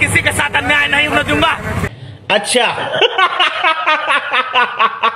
किसी के साथ अन्याय नहीं होने दूंगा। अच्छा।